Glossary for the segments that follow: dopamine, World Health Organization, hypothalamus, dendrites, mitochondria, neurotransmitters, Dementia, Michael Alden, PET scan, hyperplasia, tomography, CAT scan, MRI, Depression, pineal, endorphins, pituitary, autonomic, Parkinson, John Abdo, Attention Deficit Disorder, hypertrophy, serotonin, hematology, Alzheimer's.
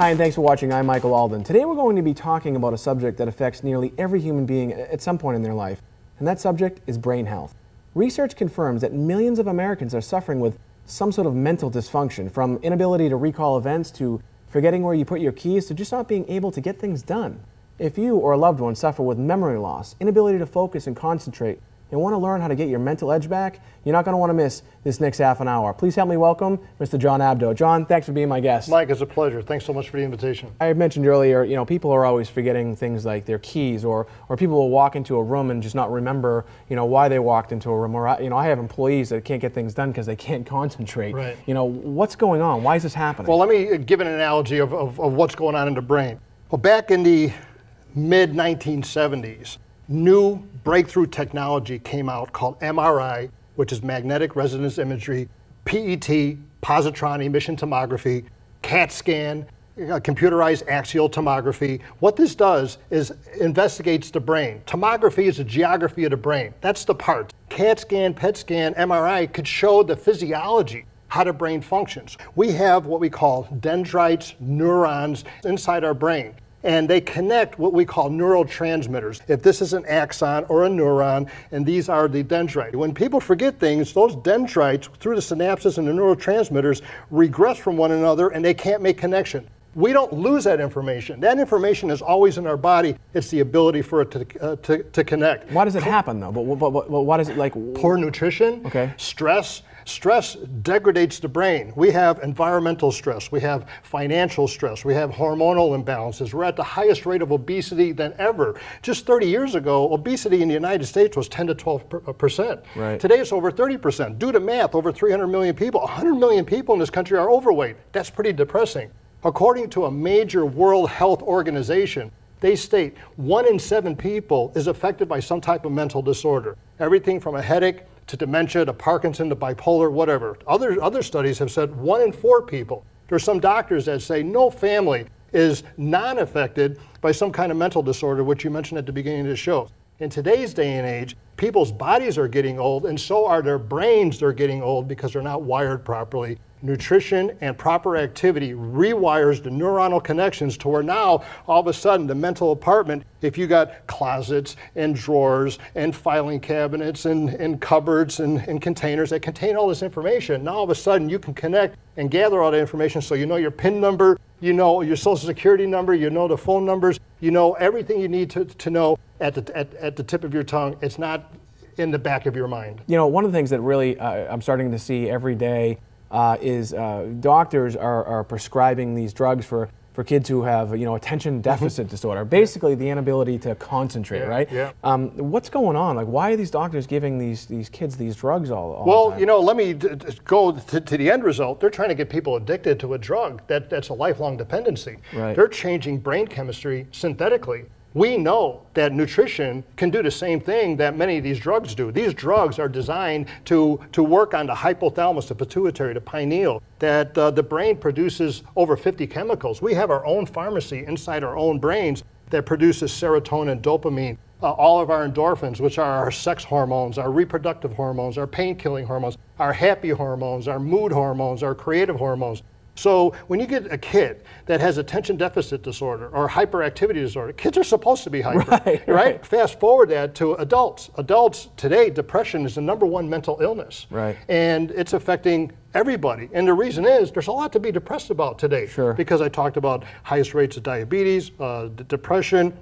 Hi, and thanks for watching. I'm Michael Alden. Today we're going to be talking about a subject that affects nearly every human being at some point in their life, and that subject is brain health. Research confirms that millions of Americans are suffering with some sort of mental dysfunction, from inability to recall events to forgetting where you put your keys to just not being able to get things done. If you or a loved one suffer with memory loss, inability to focus and concentrate, and want to learn how to get your mental edge back, you're not going to want to miss this next half an hour. Please help me welcome Mr. John Abdo. John, thanks for being my guest. Mike, it's a pleasure. Thanks so much for the invitation. I had mentioned earlier, you know, people are always forgetting things like their keys, or people will walk into a room and just not remember, you know, why they walked into a room. Or, you know, I have employees that can't get things done because they can't concentrate. Right. You know, what's going on? Why is this happening? Well, let me give an analogy of what's going on in the brain. Well, back in the mid-1970s, new breakthrough technology came out called MRI, which is magnetic resonance imagery, PET, positron emission tomography, CAT scan, computerized axial tomography. What this does is investigates the brain. Tomography is the geography of the brain. That's the part. CAT scan, PET scan, MRI could show the physiology, how the brain functions. We have what we call dendrites, neurons inside our brain, and they connect what we call neurotransmitters. If this is an axon or a neuron, and these are the dendrites. When people forget things, those dendrites, through the synapses and the neurotransmitters, regress from one another and they can't make connection. We don't lose that information. That information is always in our body. It's the ability for it to connect. Why does it happen though? But why does it, like? Poor nutrition, okay. Stress. Stress degrades the brain. We have environmental stress, we have financial stress, we have hormonal imbalances. We're at the highest rate of obesity than ever. Just 30 years ago, obesity in the United States was 10 to 12%. Right. Today it's over 30%. Do the math, over 300 million people, 100 million people in this country are overweight. That's pretty depressing. According to a major World Health Organization, they state 1 in 7 people is affected by some type of mental disorder. Everything from a headache, to dementia, to Parkinson, to bipolar, whatever. Other studies have said 1 in 4 people. There are some doctors that say no family is non-affected by some kind of mental disorder, which you mentioned at the beginning of the show. In today's day and age, people's bodies are getting old, and so are their brains. They're getting old because they're not wired properly. Nutrition and proper activity rewires the neuronal connections to where now, all of a sudden, the mental apartment, if you got closets and drawers and filing cabinets and cupboards and containers that contain all this information, now all of a sudden you can connect and gather all the information, so you know your PIN number, you know your social security number, you know the phone numbers, you know everything you need to know at the tip of your tongue. It's not in the back of your mind. You know, one of the things that really I'm starting to see every day is doctors are prescribing these drugs for kids who have, you know, attention deficit disorder, basically the inability to concentrate, yeah, right? Yeah. What's going on? Like, why are these doctors giving these kids these drugs all the time? You know, let me go to the end result. They're trying to get people addicted to a drug that's a lifelong dependency. Right. They're changing brain chemistry synthetically. We know that nutrition can do the same thing that many of these drugs do. These drugs are designed to work on the hypothalamus, the pituitary, the pineal, that the brain produces over 50 chemicals. We have our own pharmacy inside our own brains that produces serotonin, dopamine, all of our endorphins, which are our sex hormones, our reproductive hormones, our pain-killing hormones, our happy hormones, our mood hormones, our creative hormones. So when you get a kid that has attention deficit disorder or hyperactivity disorder, kids are supposed to be hyper, right? Fast forward that to adults. Adults today, depression is the #1 mental illness. Right. And it's affecting everybody. And the reason is there's a lot to be depressed about today. Sure. Because I talked about highest rates of diabetes, depression.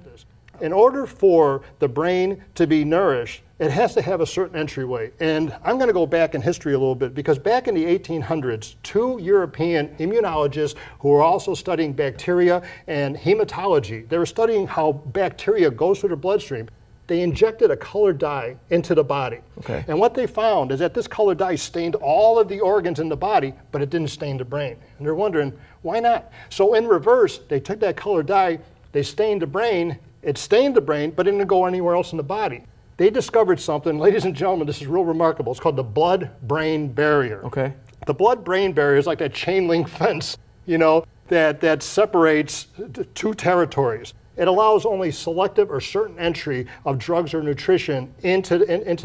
In order for the brain to be nourished, it has to have a certain entryway. And I'm going to go back in history a little bit, because back in the 1800s, 2 European immunologists who were also studying bacteria and hematology, they were studying how bacteria goes through the bloodstream. They injected a colored dye into the body. Okay. And what they found is that this colored dye stained all of the organs in the body, but it didn't stain the brain. And they're wondering, why not? So in reverse, they took that colored dye, they stained the brain, it stained the brain, but it didn't go anywhere else in the body. They discovered something, ladies and gentlemen, this is real remarkable. It's called the blood-brain barrier. Okay. The blood-brain barrier is like that chain link fence, you know, that separates two territories. It allows only selective or certain entry of drugs or nutrition into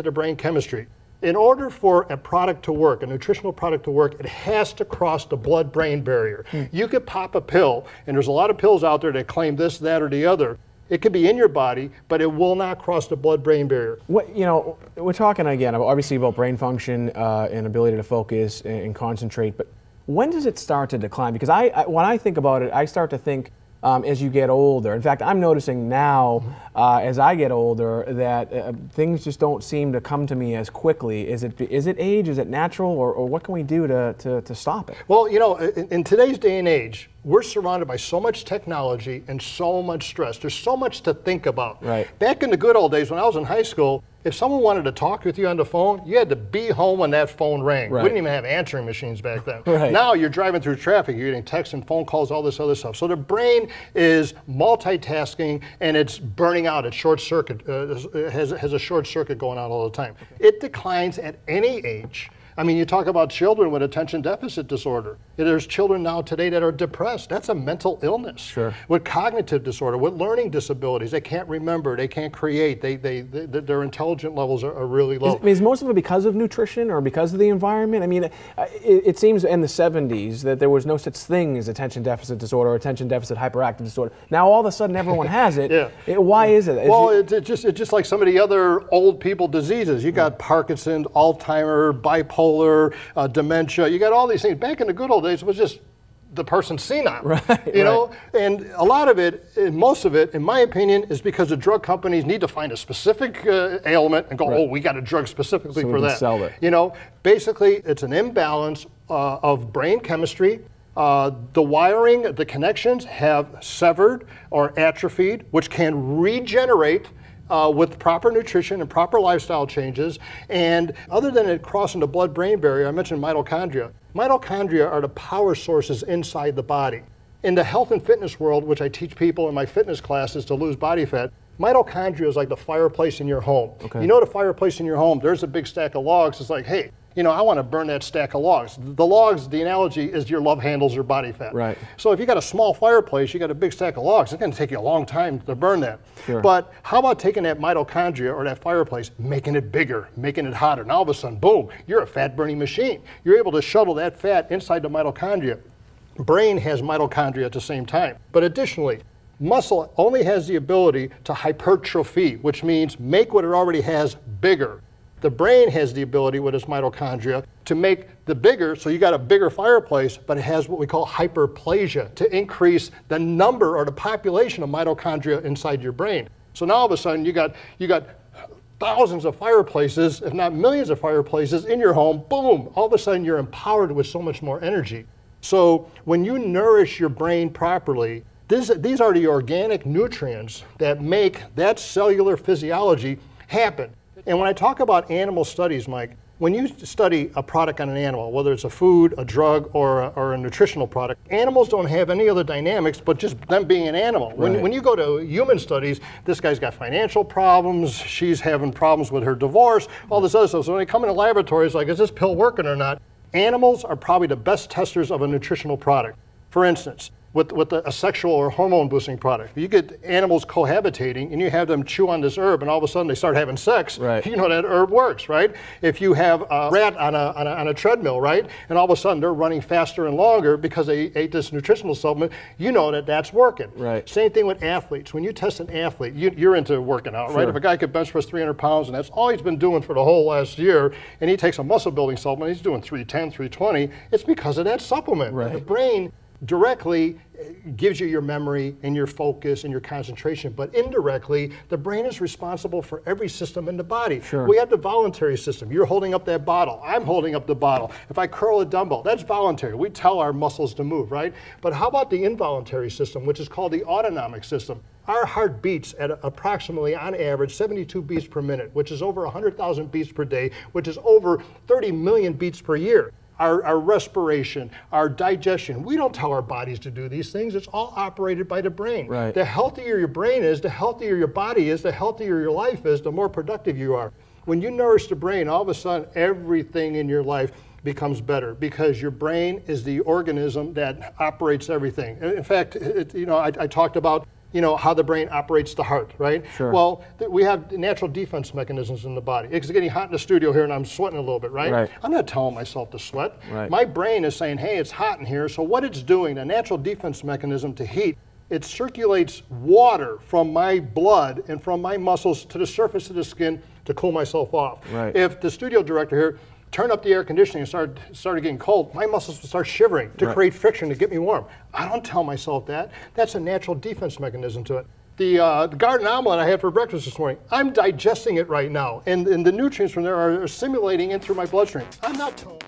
the brain chemistry. in order for a product to work, a nutritional product to work, it has to cross the blood-brain barrier. You could pop a pill, and there's a lot of pills out there that claim this, that, or the other. It could be in your body, but it will not cross the blood-brain barrier. What, you know, we're talking again, obviously, about brain function and ability to focus and concentrate, but when does it start to decline? Because I when I think about it, I start to think as you get older. In fact, I'm noticing now as I get older that things just don't seem to come to me as quickly. Is it age? Is it natural? Or what can we do to stop it? Well, you know, in today's day and age, we're surrounded by so much technology and so much stress. There's so much to think about. Right. Back in the good old days when I was in high school, if someone wanted to talk with you on the phone, you had to be home when that phone rang. Right. We didn't even have answering machines back then. Right. Now you're driving through traffic, you're getting texts and phone calls, all this other stuff. So the brain is multitasking and it's burning out. It's short circuit, has a short circuit going on all the time. It declines at any age. I mean, you talk about children with attention deficit disorder. There's children now today that are depressed. That's a mental illness. Sure. With cognitive disorder, with learning disabilities, they can't remember, they can't create, their intelligent levels are really low. Is most of it because of nutrition or because of the environment? I mean, it seems in the 70s that there was no such thing as attention deficit disorder or attention deficit hyperactive disorder. Now all of a sudden everyone has it. Yeah. Why is it? Well, it's just like some of the other old people diseases. You got Parkinson, Alzheimer's, bipolar, dementia. You got all these things. Back in the good old days, it was just the person senile, you know? And a lot of it, and most of it, in my opinion, is because the drug companies need to find a specific ailment and go, oh, we got a drug specifically so for that. Sell it. You know, basically, it's an imbalance of brain chemistry. The wiring, the connections have severed or atrophied, which can regenerate with proper nutrition and proper lifestyle changes. And other than it crossing the blood-brain barrier, I mentioned mitochondria. Mitochondria are the power sources inside the body. In the health and fitness world, which I teach people in my fitness classes to lose body fat, mitochondria is like the fireplace in your home. Okay. You know the fireplace in your home, there's a big stack of logs. It's like, hey, you know, I want to burn that stack of logs. The logs, the analogy is your love handles or body fat. Right. So if you got a small fireplace, you got a big stack of logs, it's going to take you a long time to burn that. Sure. But how about taking that mitochondria or that fireplace, making it bigger, making it hotter, and all of a sudden, boom, you're a fat burning machine. You're able to shuttle that fat inside the mitochondria. Brain has mitochondria at the same time. But additionally, muscle only has the ability to hypertrophy, which means make what it already has bigger. The brain has the ability with its mitochondria to make the bigger, so you got a bigger fireplace, but it has what we call hyperplasia to increase the number or the population of mitochondria inside your brain. So now all of a sudden you got thousands of fireplaces, if not millions of fireplaces in your home, boom, all of a sudden you're empowered with so much more energy. So when you nourish your brain properly, these are the organic nutrients that make that cellular physiology happen. And when I talk about animal studies, Mike, when you study a product on an animal, whether it's a food, a drug, or a nutritional product, animals don't have any other dynamics but just them being an animal. Right. When you go to human studies, this guy's got financial problems, she's having problems with her divorce, all this other stuff. So when they come into laboratories, like, is this pill working or not? Animals are probably the best testers of a nutritional product. For instance, with a sexual or hormone boosting product. You get animals cohabitating and you have them chew on this herb and all of a sudden they start having sex. Right. You know that herb works, right? If you have a rat on a treadmill, right? And all of a sudden they're running faster and longer because they ate this nutritional supplement, you know that's working. Right. Same thing with athletes. When you test an athlete, you're into working out, right? Sure. If a guy could bench press 300 pounds and that's all he's been doing for the whole last year and he takes a muscle building supplement, he's doing 310, 320, it's because of that supplement. Right. The brain directly gives you your memory and your focus and your concentration, but indirectly, the brain is responsible for every system in the body. Sure. We have the voluntary system. You're holding up that bottle. I'm holding up the bottle. If I curl a dumbbell, that's voluntary. We tell our muscles to move, right? But how about the involuntary system, which is called the autonomic system? Our heart beats at approximately, on average, 72 beats per minute, which is over 100,000 beats per day, which is over 30 million beats per year. Our respiration, our digestion. We don't tell our bodies to do these things. It's all operated by the brain. Right. The healthier your brain is, the healthier your body is, the healthier your life is, the more productive you are. When you nourish the brain, all of a sudden, everything in your life becomes better because your brain is the organism that operates everything. In fact, I talked about you know, how the brain operates the heart, right? Sure. Well, we have natural defense mechanisms in the body. It's getting hot in the studio here and I'm sweating a little bit, right? I'm not telling myself to sweat. My brain is saying, hey, it's hot in here. So what it's doing, a natural defense mechanism to heat, it circulates water from my blood and from my muscles to the surface of the skin to cool myself off. If the studio director here turned up the air conditioning and started getting cold, my muscles would start shivering to create friction to get me warm. I don't tell myself that. That's a natural defense mechanism to it. The garden omelet I had for breakfast this morning, I'm digesting it right now, and the nutrients from there are simulating in through my bloodstream. I'm not telling.